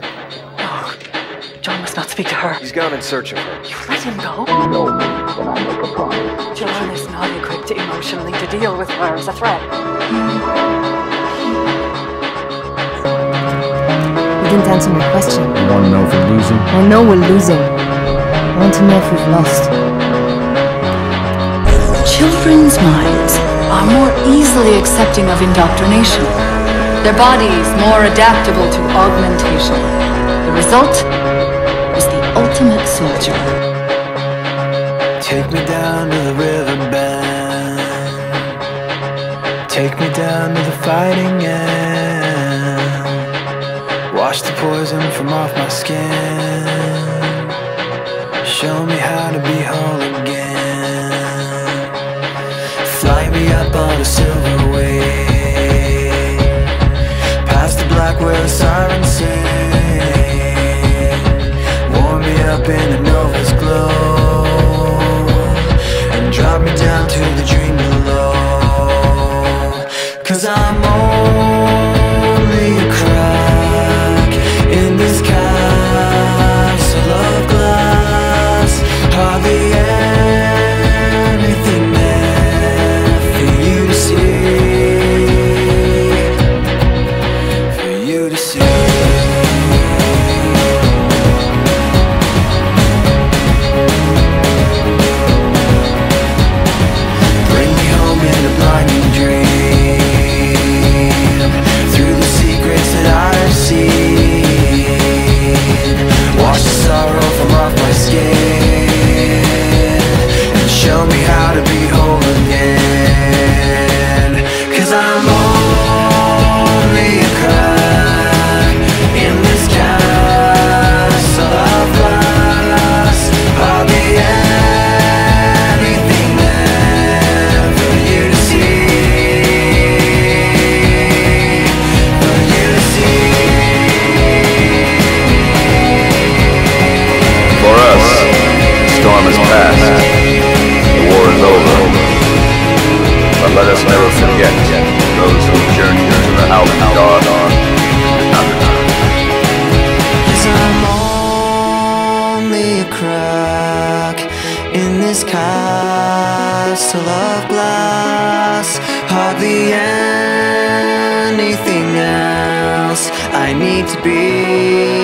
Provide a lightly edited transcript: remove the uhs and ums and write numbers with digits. No. John must not speak to her. He's gone in search of her. You let him go? No, but I make a promise. John is not equipped emotionally to deal with her as a threat. You didn't answer my question. You want to know if we're losing? I know we're losing. I want to know if we've lost. Children's minds are more easily accepting of indoctrination. Their bodies more adaptable to augmentation. The result is the ultimate soldier. Take me down to the riverbend. Take me down to the fighting end. Wash the poison from off my skin. Show me how to be whole again. Fly me up on a silver wave, past the black where the sirens sing. Warm me up in the nova's glow, and drop me down to the dream below. 'Cause I'm only a crack in this castle of glass. Hardly anything there for you to see, for you to see. Bring me home in a blinding dream, through the secrets that I've seen. Wash the sorrow from off my skin, and show me how to be whole again. 'Cause I'm only a crack in this castle of glass. Hardly anything there for you to see, for you to see. For us, the storm is past, the war is over, but let us never forget those who journeyed to the house of God on another time. 'Cause I'm only a crack in this castle of glass. Hardly anything else I need to be.